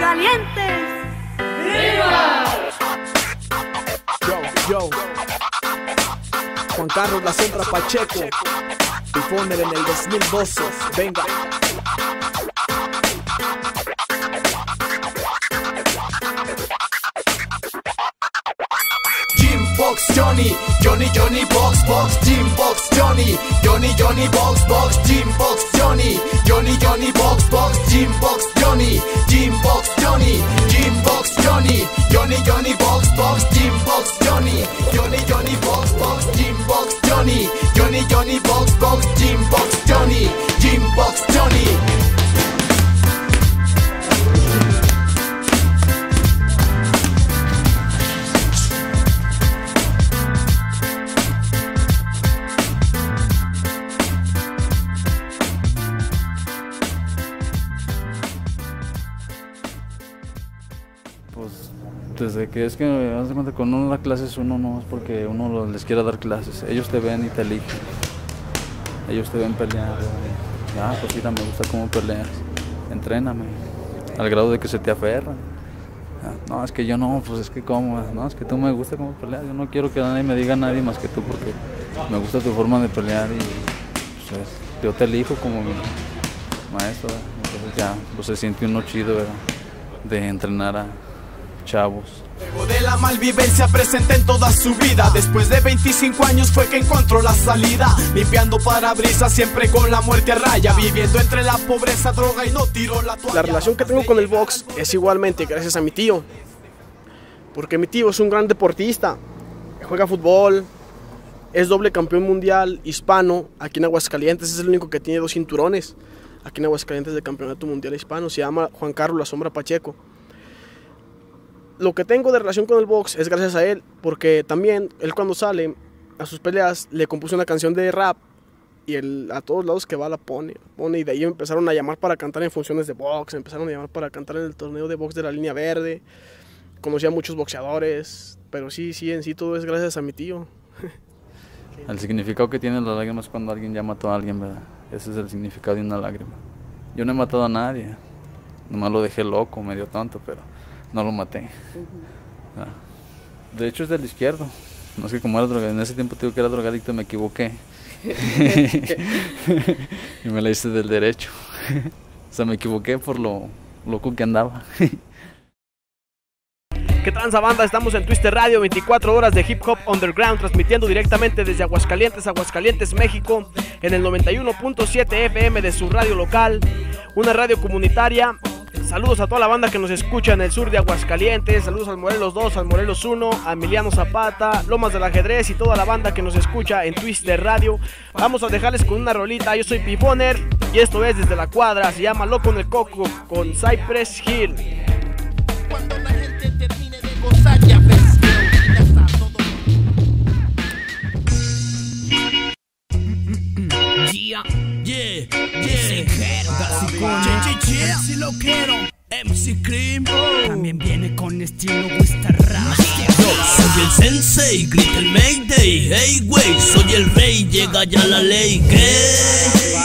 Aguascalientes. ¡Viva! Yo, Juan Carlos la Sombra Pacheco. Disponible en el 2012. Venga. Johnny, Johnny, Johnny, box, box, Jim, box, Johnny, Johnny, Johnny, box, box, Jim, box, Johnny, Johnny, Johnny, box, box, Jim, box, Johnny, Jim, box, Johnny, Jim, box, Johnny, Johnny, Johnny, box, box, Jim, box, Johnny, Johnny, Johnny, box, box, Jim, box, Johnny, Johnny, Johnny, box, box, Jim, box, Johnny, Jim, box, Johnny. Desde que es que haz de cuenta, cuando uno da clases, uno no es porque uno les quiera dar clases. Ellos te ven y te eligen. Ellos te ven pelear. Ah, pues sí, me gusta cómo peleas. Entréname. Al grado de que se te aferra. No, es que yo no, pues es que cómo. No, es que tú me gusta cómo peleas. Yo no quiero que nadie me diga nadie más que tú porque me gusta tu forma de pelear y pues, yo te elijo como mi maestro. Entonces ya pues, se siente uno chido, ¿verdad? De entrenar a chavos. Luego de la malvivencia presente en toda su vida, después de 25 años fue que encontró la salida, limpiando parabrisas siempre con la muerte a raya, viviendo entre la pobreza, droga y no tiró la toalla. La relación que tengo con el box es igualmente gracias a mi tío, porque mi tío es un gran deportista, juega fútbol, es doble campeón mundial hispano, aquí en Aguascalientes es el único que tiene 2 cinturones, aquí en Aguascalientes de campeonato mundial hispano, se llama Juan Carlos la Sombra Pacheco. Lo que tengo de relación con el box es gracias a él, porque también él cuando sale a sus peleas le compuso una canción de rap y él a todos lados que va la pone y de ahí empezaron a llamar para cantar en funciones de box, empezaron a llamar para cantar en el torneo de box de la Línea Verde, conocí a muchos boxeadores, pero sí, en sí todo es gracias a mi tío. El significado que tienen las lágrimas cuando alguien ya mató a alguien, ¿verdad? Ese es el significado de una lágrima. Yo no he matado a nadie, nomás lo dejé loco, medio tonto, pero no lo maté. De hecho es del izquierdo. No es que como era drogadicto, en ese tiempo digo que era drogadicto, me equivoqué. Y me la hice del derecho. O sea, me equivoqué por lo loco que andaba. ¿Qué tranza, banda? Estamos en Twister Radio, 24 horas de hip hop underground, transmitiendo directamente desde Aguascalientes, Aguascalientes, México, en el 91.7 FM de su radio local, una radio comunitaria. Saludos a toda la banda que nos escucha en el sur de Aguascalientes, saludos al Morelos 2, al Morelos 1, a Emiliano Zapata, Lomas del Ajedrez y toda la banda que nos escucha en Twister Radio. Vamos a dejarles con una rolita, yo soy Pifoner y esto es Desde la Cuadra, se llama Loco en el Coco con Cypress Hill. Cuando la gente termine de gozar ya ves. MC Loquero, MC Cream, también viene con estilo Western Rap. Soy el sensei, grita el Mayday. Hey wey, soy el rey, llega ya la ley. Que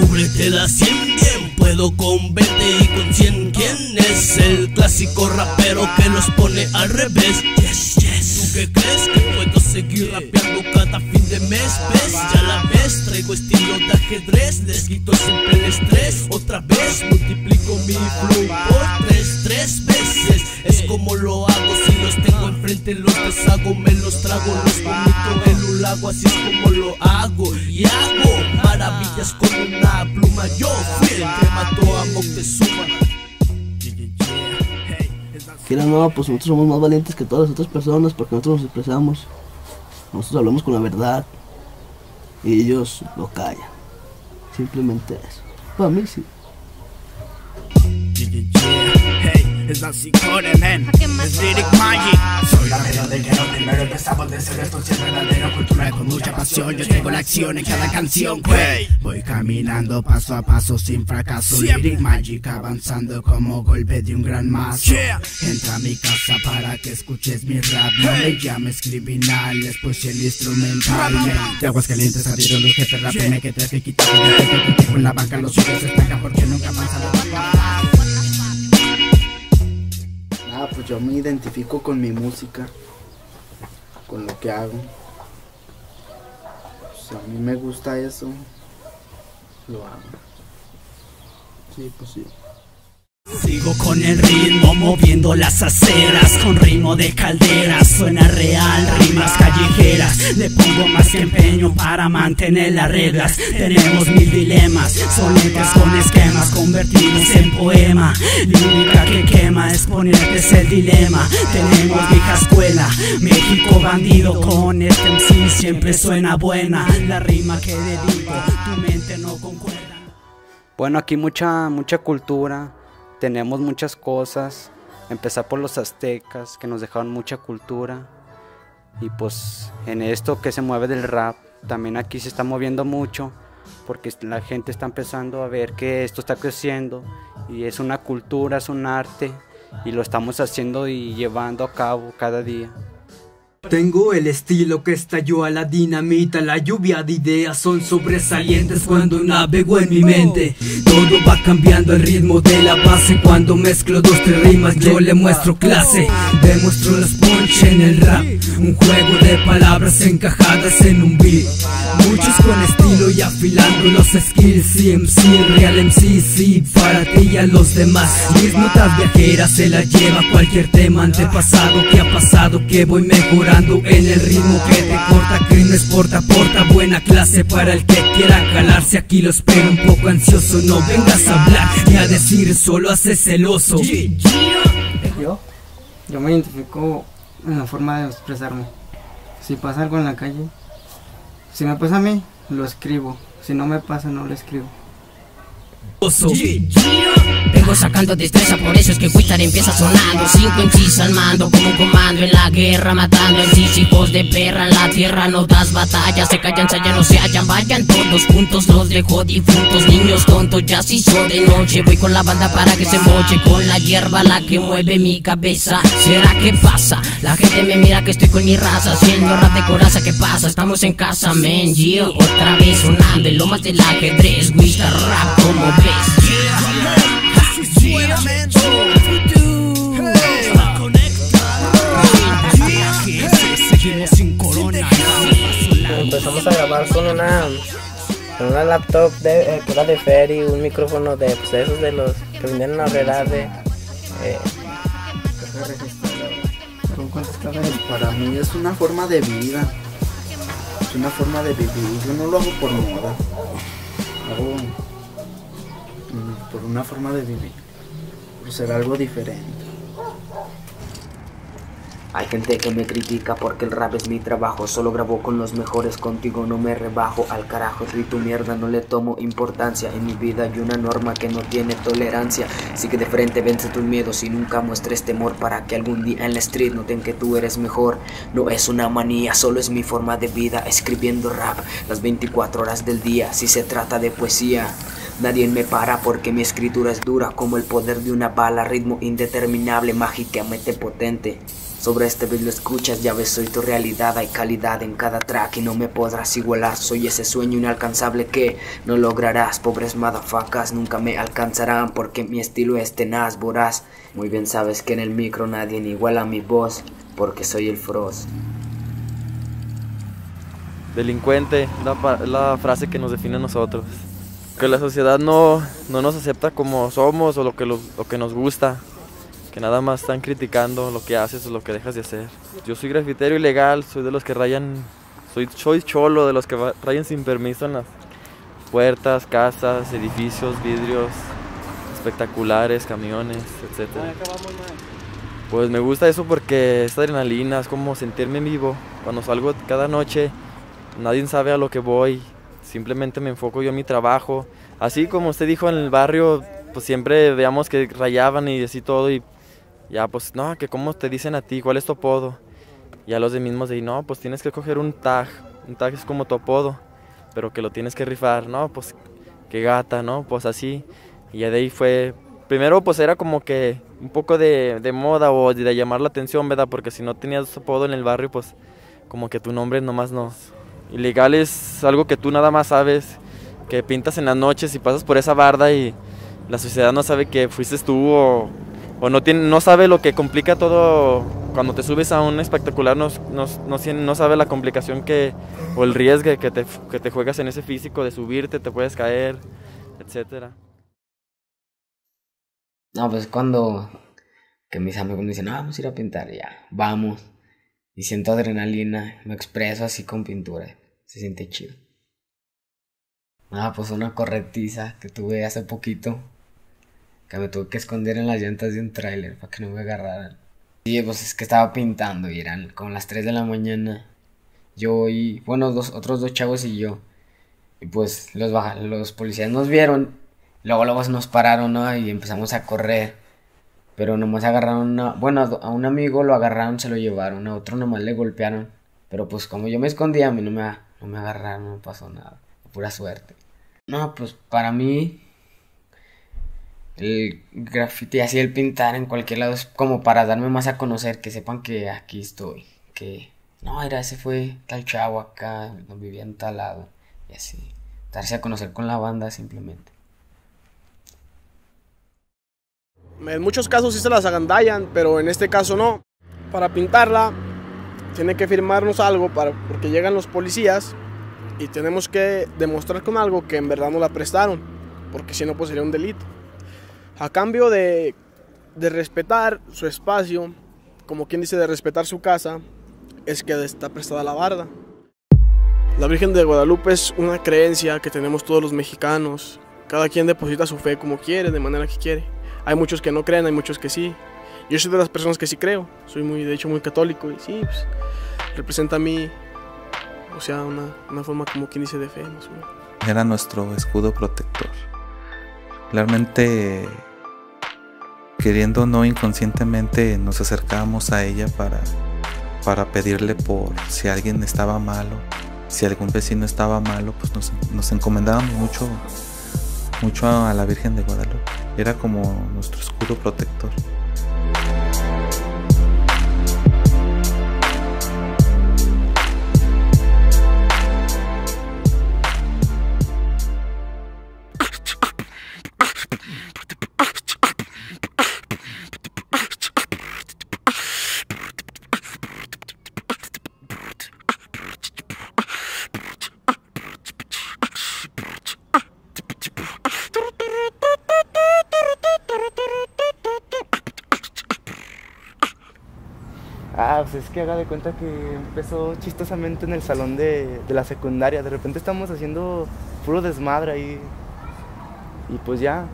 cúbrete la 100 bien, puedo con 20 y con 100. ¿Quién es el clásico rapero que los pone al revés? Yes, yes. ¿Tú qué crees que puedo seguir rapeando cada fin de mes? ¿Ves? Ya la ves, traigo estilo de ajedrez, les quito siempre el estrés. Otra vez multiplico mi flow por 3 veces. Es como lo hago, si los tengo enfrente los deshago, me los trago, los vomito en un lago. Así es como lo hago y hago maravillas con una pluma. Yo fui el que mató a Moctezuma. Quieran o no, pues nosotros somos más valientes que todas las otras personas porque nosotros nos expresamos, nosotros hablamos con la verdad y ellos lo callan, simplemente eso, para mí sí. Es así con el men, es Lyric Magic. Soy la mero del guero, primero empezamos de ser esto, siempre verdadero, cultura con mucha pasión. Yo tengo la acción en cada canción, güey. Voy caminando paso a paso sin fracaso, Lyric Magic avanzando como golpe de un gran mazo. Entra a mi casa para que escuches mi rap, no me llames criminal, después el instrumental. De Aguascalientes salieron los jefes raperos que te quitan, con la banca los ojos se estancan porque nunca avanzan los bancos. Ah, pues yo me identifico con mi música, con lo que hago. Pues a mí me gusta eso, lo hago. Sí, pues sí. Sigo con el ritmo, moviendo las aceras, con ritmo de calderas, suena real, rimas callejeras. Le pongo más que empeño para mantener las reglas. Tenemos mil dilemas, sonetes con esquemas convertidos en poema. Lírica que quema, exponerte es el dilema. Tenemos vieja escuela, México bandido, con este MC siempre suena buena. La rima que dedico, tu mente no concuerda. Bueno, aquí mucha cultura. Tenemos muchas cosas, empezar por los aztecas, que nos dejaron mucha cultura. Y pues en esto que se mueve del rap, también aquí se está moviendo mucho, porque la gente está empezando a ver que esto está creciendo, y es una cultura, es un arte, y lo estamos haciendo y llevando a cabo cada día. Tengo el estilo que estalló a la dinamita. La lluvia de ideas son sobresalientes cuando navego en mi mente. Todo va cambiando el ritmo de la base. Cuando mezclo dos, tres rimas yo le muestro clase. Demuestro los punch en el rap, un juego de palabras encajadas en un beat. Muchos con estilo y afilando los skills. CMC, Real MC, sí, para ti y a los demás. Mis notas viajeras se las lleva cualquier tema antepasado. Que ha pasado, que voy mejorando en el ritmo que te corta, que no exporta, aporta buena clase para el que quiera calarse. Aquí lo espero un poco ansioso, no vengas a hablar ni a decir, solo haces celoso. Yo me identifico en la forma de expresarme. Si pasa algo en la calle, si me pasa a mí, lo escribo. Si no me pasa, no lo escribo. Vengo sacando destreza, por eso es que Twister empieza sonando. 5 MCs al mando, como un comando en la guerra, matando MCs, hijos de perra. En la tierra no das batallas, se callan, se hallan, no se hallan. Vayan todos juntos, los dejo difuntos. Niños tontos, ya se hizo de noche. Voy con la banda para que se moche, con la hierba la que mueve mi cabeza. ¿Será que pasa? La gente me mira que estoy con mi raza, haciendo rap de coraza, ¿qué pasa? Estamos en casa, men, yeah. Otra vez sonando en lomas del ajedrez, Twister rap como ves. Empezamos a grabar con una laptop que era de Ferry, un micrófono de, pues, esos de los que vinieron a arreglar de... Para mí es una forma de vida, es una forma de vivir. Yo no lo hago por moda, hago por una forma de vivir, por ser algo diferente. Hay gente que me critica porque el rap es mi trabajo. Solo grabo con los mejores, contigo no me rebajo. Al carajo, soy tu mierda, no le tomo importancia. En mi vida hay una norma que no tiene tolerancia. Sigue de frente, vence tus miedos y nunca muestres temor, para que algún día en la street noten que tú eres mejor. No es una manía, solo es mi forma de vida, escribiendo rap las 24 horas del día, si se trata de poesía. Nadie me para porque mi escritura es dura como el poder de una bala, ritmo indeterminable, mágicamente potente. Sobre este beat lo escuchas, ya ves, soy tu realidad, hay calidad en cada track y no me podrás igualar. Soy ese sueño inalcanzable que no lograrás, pobres madafacas nunca me alcanzarán porque mi estilo es tenaz, voraz. Muy bien sabes que en el micro nadie iguala mi voz porque soy el Frost. Delincuente, la frase que nos define a nosotros. Que la sociedad no nos acepta como somos o lo que nos gusta, que nada más están criticando lo que haces o lo que dejas de hacer. Yo soy grafitero ilegal, soy de los que rayan, soy cholo, de los que rayan sin permiso en las puertas, casas, edificios, vidrios espectaculares, camiones, etc. Pues me gusta eso porque esta adrenalina es como sentirme vivo. Cuando salgo cada noche, nadie sabe a lo que voy. Simplemente me enfoco yo en mi trabajo. Así como usted dijo, en el barrio, pues siempre veíamos que rayaban y así todo. Y ya, pues, no, que cómo te dicen a ti, ¿cuál es tu apodo? Y a los de mismos de, no, pues tienes que coger un tag. Un tag es como tu apodo, pero que lo tienes que rifar. No, pues, qué gata, ¿no? Pues así. Y ya de ahí fue... Primero, pues, era como que un poco de moda o de llamar la atención, ¿verdad? Porque si no tenías apodo en el barrio, pues, como que tu nombre nomás no... Ilegal es algo que tú nada más sabes, que pintas en las noches y pasas por esa barda y la sociedad no sabe que fuiste tú o o no tiene, no sabe lo que complica todo. Cuando te subes a un espectacular no sabe la complicación que, o el riesgo que te juegas en ese físico de subirte, te puedes caer, etcétera. No, pues cuando que mis amigos me dicen, ah, vamos a ir a pintar, ya, vamos. Y siento adrenalina, me expreso así con pintura, se siente chido. Ah, pues una corretiza que tuve hace poquito, que me tuve que esconder en las llantas de un tráiler para que no me agarraran. Sí, pues es que estaba pintando y eran como las 3 de la mañana. Yo y, bueno, otros dos chavos y yo. Y pues los policías nos vieron, luego nos pararon, ¿no? Y empezamos a correr. Pero nomás agarraron a un amigo lo agarraron, se lo llevaron, a otro nomás le golpearon. Pero pues como yo me escondía, a mí no me agarraron, no pasó nada, pura suerte. No, pues para mí el graffiti, así el pintar en cualquier lado, es como para darme más a conocer, que sepan que aquí estoy, que no, era ese fue tal chavo acá, no vivía en tal lado, y así, darse a conocer con la banda simplemente. En muchos casos sí se las agandallan, pero en este caso no. Para pintarla tiene que firmarnos algo porque llegan los policías y tenemos que demostrar con algo que en verdad no la prestaron, porque si no pues sería un delito. A cambio de respetar su espacio, como quien dice, de respetar su casa, es que está prestada la barda. La Virgen de Guadalupe es una creencia que tenemos todos los mexicanos. Cada quien deposita su fe como quiere, de manera que quiere. Hay muchos que no creen, hay muchos que sí. Yo soy de las personas que sí creo. Soy de hecho muy católico y sí, pues, representa a mí, o sea, una forma como quien dice de fe, no sé. Era nuestro escudo protector. Realmente, queriendo o no, inconscientemente nos acercábamos a ella para pedirle por si alguien estaba malo, si algún vecino estaba malo, pues nos encomendábamos mucho a la Virgen de Guadalupe. Era como nuestro escudo protector. Ah, pues es que haga de cuenta que empezó chistosamente en el salón de la secundaria. De repente estamos haciendo puro desmadre ahí. Y pues ya,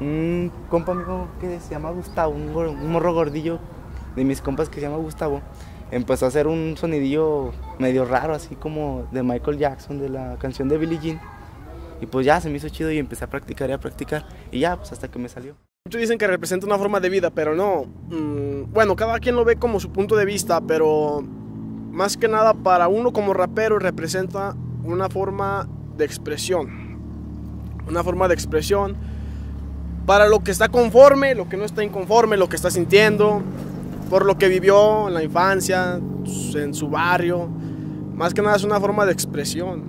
un compa amigo que se llama Gustavo, un morro gordillo de mis compas que se llama Gustavo, empezó a hacer un sonidillo medio raro, así como de Michael Jackson, de la canción de Billie Jean. Y pues ya, se me hizo chido y empecé a practicar. Y ya, pues hasta que me salió. Muchos dicen que representa una forma de vida, pero no. Bueno, cada quien lo ve como su punto de vista, pero más que nada para uno como rapero representa una forma de expresión. Una forma de expresión para lo que está conforme, lo que no está inconforme, lo que está sintiendo, por lo que vivió en la infancia, en su barrio. Más que nada es una forma de expresión.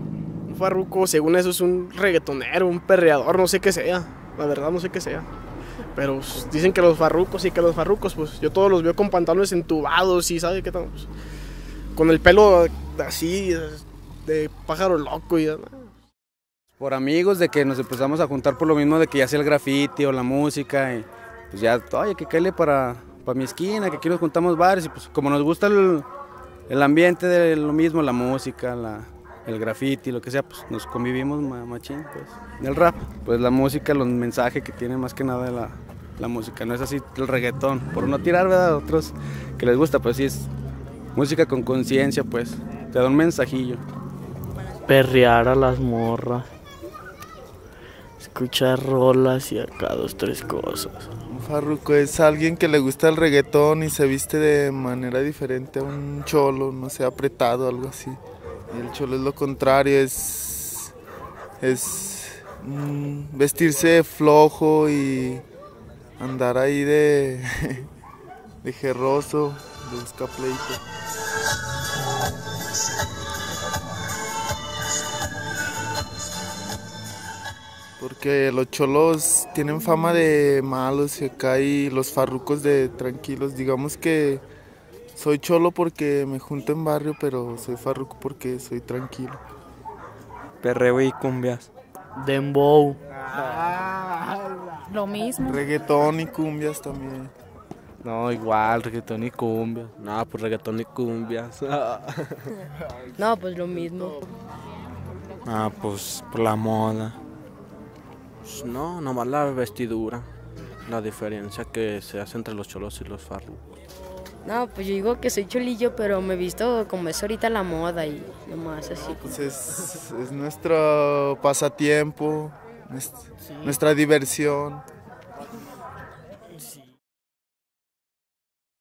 Un farruco, según eso, es un reggaetonero, un perreador, no sé qué sea. La verdad, no sé qué sea. Pero pues, dicen que los farrucos, pues yo todos los veo con pantalones entubados y sabe qué tal, pues, con el pelo así, de pájaro loco y por amigos de que nos empezamos a juntar por lo mismo de que ya sea el graffiti o la música y pues ya, oye, que caele para mi esquina, que aquí nos juntamos bares y pues como nos gusta el ambiente de lo mismo, la música, el graffiti, lo que sea, pues nos convivimos machín, pues. El rap, pues la música, los mensajes que tiene más que nada la música, no es así el reggaetón, por no tirar, ¿verdad? A otros que les gusta, pues sí es música con conciencia, pues, te da un mensajillo. Perrear a las morras, escuchar rolas y acá 2, 3 cosas. Un farruco es alguien que le gusta el reggaetón y se viste de manera diferente a un cholo, no sé, apretado, algo así. El cholo es lo contrario, es vestirse de flojo y andar ahí de jerroso, de busca pleito. Porque los cholos tienen fama de malos y acá, y los farrucos de tranquilos. Digamos que soy cholo porque me junto en barrio, pero soy farruco porque soy tranquilo. Perreo y cumbias. Dembow. Ah, lo mismo. Reggaetón y cumbias también. No, igual, reggaetón y cumbias. No, pues reggaetón y cumbias. No, pues lo mismo. Ah, pues por la moda. No, nomás la vestidura, la diferencia que se hace entre los cholos y los farrucos. No, pues yo digo que soy cholillo, pero me he visto como es ahorita la moda y nomás así. Pues es nuestro pasatiempo, sí, nuestra diversión.